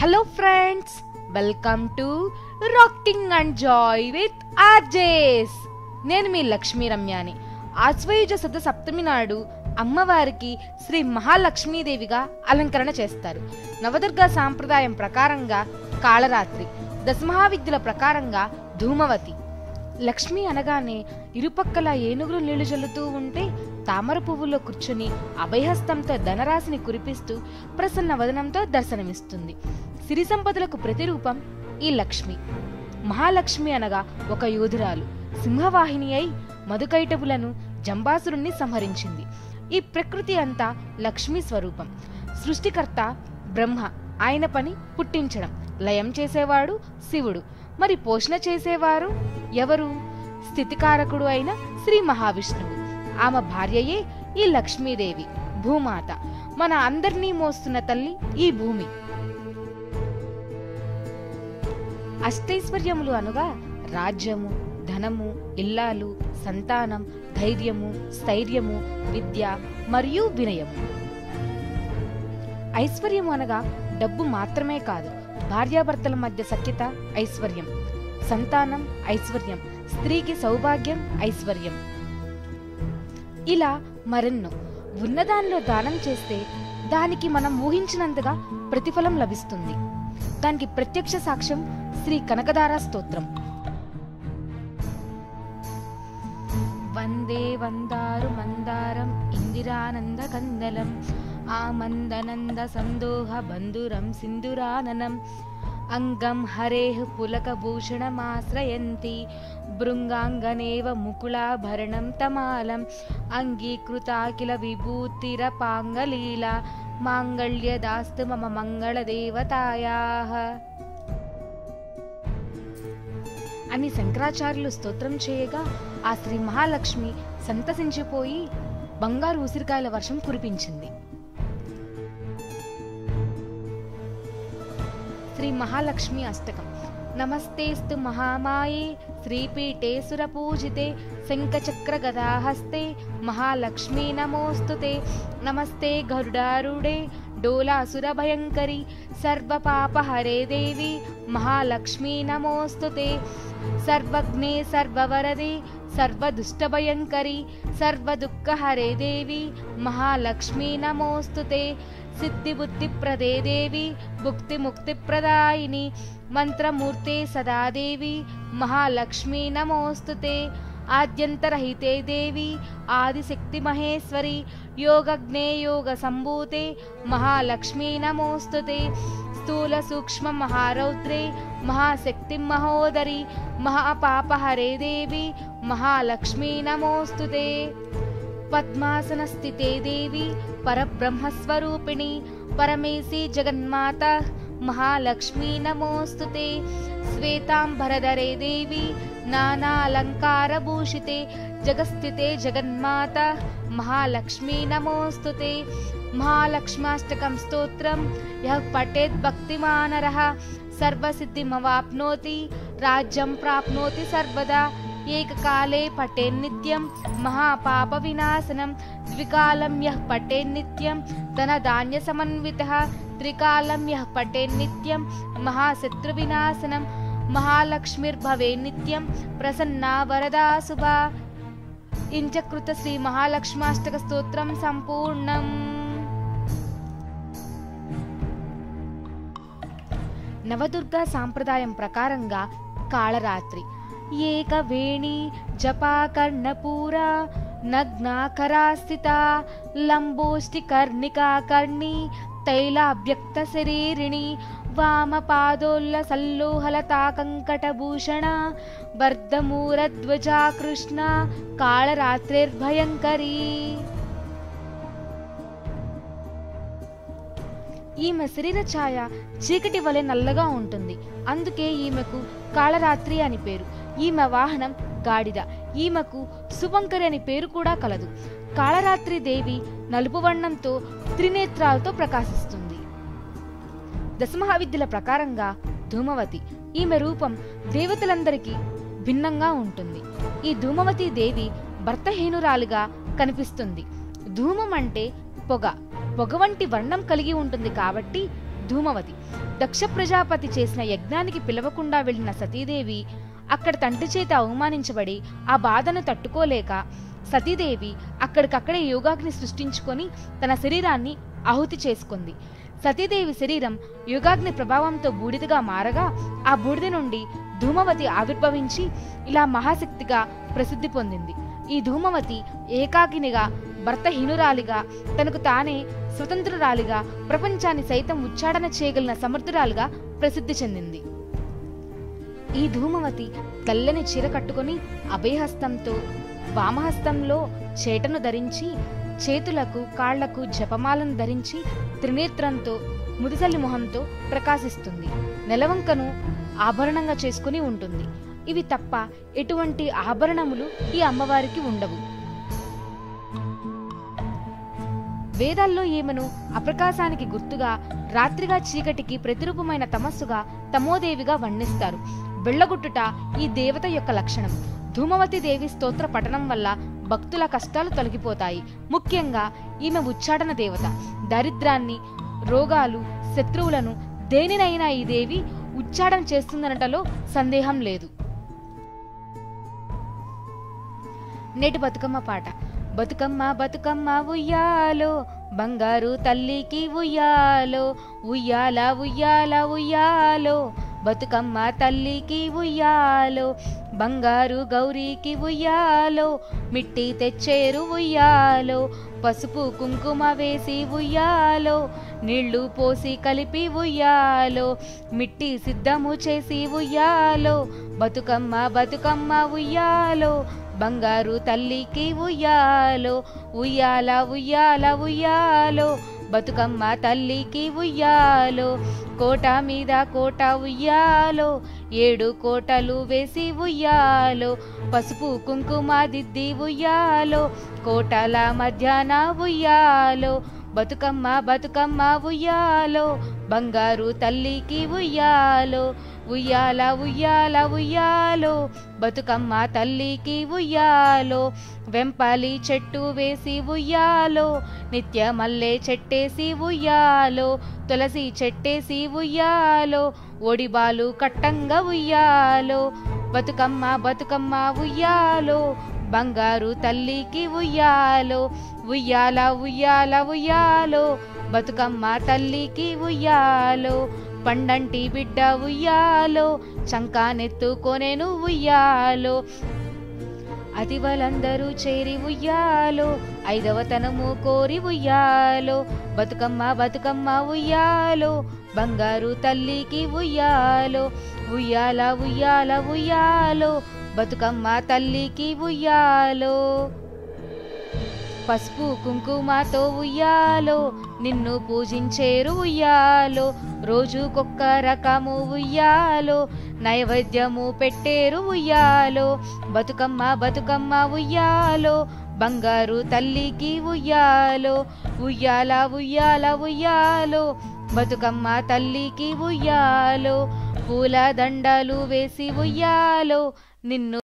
Hello friends, welcome to rocking and joy with RJs. నేను మీ లక్ష్మీ రమ్యాని। ఆశ్వయుజ శుద్ధ సప్తమి నాడు అమ్మవారికి శ్రీ మహాలక్ష్మీదేవిగా అలంకరణ చేస్తారు। నవదుర్గా సాంప్రదాయం ప్రకారంగా కాళరాత్రి, దశమహావిద్యల ప్రకారంగా ధూమవతి। లక్ష్మి అనగానే ఇరుపక్కల ఏనుగులు నీళ్లు చల్లుతూ ఉంటే తామర పువ్వుల్లో కూర్చుని అభయహస్తంతో ధనరాశిని కురిపిస్తూ ప్రసన్న వదనంతో దర్శనమిస్తుంది। సిరి సంపదలకు ప్రతిరూపం ఈ లక్ష్మి। మహాలక్ష్మి అనగా ఒక యోధురాలు, సింహవాహిని అయి మధుకైటవులను, జంబాసురుణ్ణి సంహరించింది। ఈ ప్రకృతి అంతా లక్ష్మీ స్వరూపం। సృష్టికర్త బ్రహ్మ, ఆయన పని పుట్టించడం, లయం చేసేవాడు శివుడు, మరి పోషణ చేసేవారు ఎవరు? స్థితికారకుడు అయిన శ్రీ మహావిష్ణువు। ఆమె భార్యయే ఈ లక్ష్మీదేవి, భూమాత। మన అందరినీ మోస్తున్న తల్లి ఈ భూమి। అష్టైశ్వర్యములు అనగా రాజ్యము, ధనము, ఇల్లాలు, సంతానం, ధైర్యము, స్థైర్యము, విద్య మరియు వినయము। ఐశ్వర్యము అనగా డబ్బు మాత్రమే కాదు, భార్యాభర్తల మధ్య సఖ్యత ఐశ్వర్యం, సంతానం ఐశ్వర్యం, స్త్రీకి సౌభాగ్యం ఐశ్వర్యం, ఇలా మరెన్నో। ఉన్నదానిలో దానం చేస్తే దానికి మనం ఊహించినంతగా ప్రతిఫలం లభిస్తుంది। దానికి ప్రత్యక్ష సాక్ష్యం శ్రీ కనకధార స్తోత్రం। వందే వందారు మందారం ఇందిరానంద కందలం ఆమందనంద సందోహ బంధురం సింధురాననం అంగం హరేః పులకభూషణమాశ్రయంతి భృంగాంగనేవ ముకుళాభరణం తమాలం అంగీకృతాఖిల విభూతిరపాంగలీల మాంగళ్యదాస్తు మమ మంగళదేవతాయాః అని శంకరాచార్యులు స్తోత్రం చేయగా ఆ శ్రీ మహాలక్ష్మి సంతసించిపోయి బంగారు ఉసిరికాయల వర్షం కురిపించింది। శ్రీ మహాలక్ష్మి అష్టకం। నమస్తేస్తు మహామాయే శ్రీపీఠే సురపూజితే శంఖచక్ర గదాహస్తే మహాలక్ష్మీ నమోస్తుతే। నమస్తే గరుడారుడే డోలాసుర భయంకరి సర్వపాపహరే దేవి మహాలక్ష్మీ నమోస్తుతే। సర్వజ్ఞే సర్వవరదే సర్వదుష్ట భయంకరి సర్వదుఃఖహరే దేవి మహాలక్ష్మీ నమోస్తుతే। సిద్ధిబుద్ధిప్రదే దేవి భుక్తిముక్తిప్రదాయిని మంత్రమూర్తే సదా దేవి మహాలక్ష్మీ నమోస్తుతే। ఆద్యంతరహితే దేవి ఆదిశక్తి మహేశ్వరి యోగజ్ఞే యోగ సంభూతే మహాలక్ష్మీ నమోస్తుతే। స్థూల సూక్ష్మ మహారౌద్రే మహాశక్తి మహోదరి మహాపాపహరే దేవి మహాలక్ష్మీ నమోస్తుతే। పద్మాసన స్థితే దేవి పరబ్రహ్మస్వరూపిణి పరమేసి జగన్మాత మహాలక్ష్మీ నమోస్తుతే। శ్వేతాంబరధరే దేవి నానాలంకారభూషితే జగస్థితే జగన్మాత మహాలక్ష్మీ నమోస్తుతే। మహాలక్ష్మాష్టకం స్తోత్రం యః పఠేత్ భక్తిమానరః సర్వసిద్ధిమవాప్నోతి రాజ్యం ప్రాప్నోతి సర్వదా। ఏకకాలే పఠేన్నిత్యం మహాపాప వినాశనం ద్వికాలం యః పఠేన్నిత్యం ధనధాన్య సమన్వితః త్రికాలం యః పఠేన్నిత్యం మహాశత్రు వినాశనం మహాలక్ష్మిర్భవేన్నిత్యం ప్రసన్నా వరదా శుభా। ఇంచకృత శ్రీ మహాలక్ష్మాష్టక స్తోత్రం సంపూర్ణం। నవదుర్గా సాంప్రదాయం ప్రకారంగా కాళరాత్రి ఏకవేణి జపాకర్ణపూరా నగ్నాకరాస్థితా లంబోష్టికర్ణికాకర్ణి తైలాభ్యక్తశరీరిణి వామపాదోల్లసల్లోహలతాకంకటభూషణ బర్ధమూరధ్వజా కృష్ణ కాళరాత్రిర్భయంకరీ। ఈమె శరీర ఛాయ చీకటి వలె నల్లగా ఉంటుంది, అందుకే ఈమెకు కాళరాత్రి అని పేరు। ఈమె వాహనం గాడిద, ఈమెకు సువంకరి అని పేరు కూడా కలదు। కాళరాత్రి దేవి నలుపు వర్ణంతో త్రినేత్రాలతో ప్రకాశిస్తుంది। దశమహావిద్యల ప్రకారంగా ధూమవతి, ఈమె రూపం దేవతలందరికీ భిన్నంగా ఉంటుంది। ఈ ధూమవతి దేవి భర్తహీనురాలుగా కనిపిస్తుంది। ధూమం అంటే పొగ, పొగ వంటి వర్ణం కలిగి ఉంటుంది కాబట్టి ధూమవతి. దక్ష ప్రజాపతి చేసిన యజ్ఞానికి పిలవకుండా వెళ్ళిన సతీదేవి అక్కడ తండ్రి చేత అవమానించబడి ఆ బాధను తట్టుకోలేక సతీదేవి అక్కడికక్కడే యోగాగ్ని సృష్టించుకొని తన శరీరాన్ని ఆహుతి చేసుకుంది. సతీదేవి శరీరం యోగాగ్ని ప్రభావంతో బూడిదగా మారగా ఆ బూడిద నుండి ధూమవతి ఆవిర్భవించి ఇలా మహాశక్తిగా ప్రసిద్ధి పొందింది. ఈ ధూమవతి ఏకాకినిగా భర్తహీనురాలిగా తనకు తానే స్వతంత్రురాలిగా ప్రపంచాన్ని సైతం ఉచ్చాటన చేయగలిగిన సమర్థురాలుగా ప్రసిద్ధి చెందింది. ఈ ధూమవతి తెల్లని చీర కట్టుకుని అభయహస్తంతో వామహస్తంలో చేటను ధరించి చేతులకు కాళ్లకు జపమాలను ధరించి త్రినేత్రంతో ముదిసలి మొహంతో ప్రకాశిస్తుంది. నెలవంకను ఆభరణంగా చేసుకుని ఉంటుంది. ఇవి తప్ప ఎటువంటి ఆభరణములు ఈ అమ్మవారికి ఉండవు. వేదాల్లో ఈమెను అప్రకాశానికి గుర్తుగా, రాత్రిగా చీకటికి ప్రతిరూపమైన తమస్సుగా తమోదేవిగా వర్ణిస్తారు. వెళ్ళగొట్టుట ఈ దేవత యొక్క లక్షణం. ధూమవతి దేవి స్తోత్ర పఠనం వల్ల భక్తుల కష్టాలు తొలగిపోతాయి. ముఖ్యంగా ఈమె ఉచ్చాటన దేవత. దరిద్రాన్ని, రోగాలు, శత్రువులను దేనినైనా ఈ దేవి ఉచ్చాటన చేస్తుందనటలో సందేహం లేదు. నేటి బతుకమ్మ పాట. బతుకమ్మ బతుకమ్మ ఉయ్యాలో, బంగారు తల్లికి ఉయ్యాలో, ఉయ్యాల ఉయ్యాల ఉయ్యాలో, బతుకమ్మ తల్లికి ఉయ్యాలో, బంగారు గౌరీకి ఉయ్యాలో, మిట్టి తెచ్చేరు ఉయ్యాలో, పసుపు కుంకుమ వేసి ఉయ్యాలో, నీళ్లు పోసి కలిపి ఉయ్యాలో, మిట్టి సిద్ధము చేసి ఉయ్యాలో, బతుకమ్మ బతుకమ్మ ఉయ్యాలో, బంగారు తల్లికి ఉయ్యాలో, ఉయ్యాల ఉయ్యాల ఉయ్యాలో, బతుకమ్మ తల్లికి ఉయ్యాలో, కోట మీద కోట ఉయ్యాలో, ఏడు కోటలు వేసి ఉయ్యాలో, పసుపు కుంకుమ దిద్ది ఉయ్యాలో, కోటల మధ్యాహ్న ఉయ్యాలో, బతుకమ్మ బతుకమ్మ ఉయ్యాలో, బంగారు తల్లికి ఉయ్యాలో, ఉయ్యాల ఉయ్యాల ఉయ్యాలో, బతుకమ్మ తల్లికి ఉయ్యాలో, వెంపాలి చెట్టు వేసి ఉయ్యాలో, నిత్య మల్లె చెట్టేసి ఉయ్యాలో, తులసి చెట్టేసి ఉయ్యాలో, ఒడిబాలు కట్టంగా ఉయ్యాలో, బతుకమ్మ బతుకమ్మ ఉయ్యాలో, బంగారు తల్లికి ఉయ్యాలో, ఉయ్యాల ఉయ్యాల ఉయ్యాలో, బతుకమ్మ తల్లికి ఉయ్యాలో, పండంటి బిడ్డ ఉయ్యాలో, చంకానెత్తుకొనేను ఉయ్యాలో, అతివలందరూ చేరి ఉయ్యాలో, ఐదవ తనము కోరి ఉయ్యాలో, బతుకమ్మ బతుకమ్మ ఉయ్యాలో, బంగారు తల్లికి ఉయ్యాలో, ఉయ్యాల ఉయ్యాల ఉయ్యాలో, బతుకమ్మ తల్లికి ఉయ్యాలో, పసుపు కుంకుమతో ఉయ్యాలో, నిన్ను పూజించేరు ఉయ్యాలో, రోజుకొక్క రకము ఉయ్యాలో, నైవేద్యము పెట్టేరు ఉయ్యాలో, బతుకమ్మ బతుకమ్మ ఉయ్యాలో, బంగారు తల్లికి ఉయ్యాలో, ఉయ్యాల ఉయ్యాల ఉయ్యాలో, బతుకమ్మ తల్లికి ఉయ్యాలో, పూల దండలు వేసి ఉయ్యాలో, నిన్ను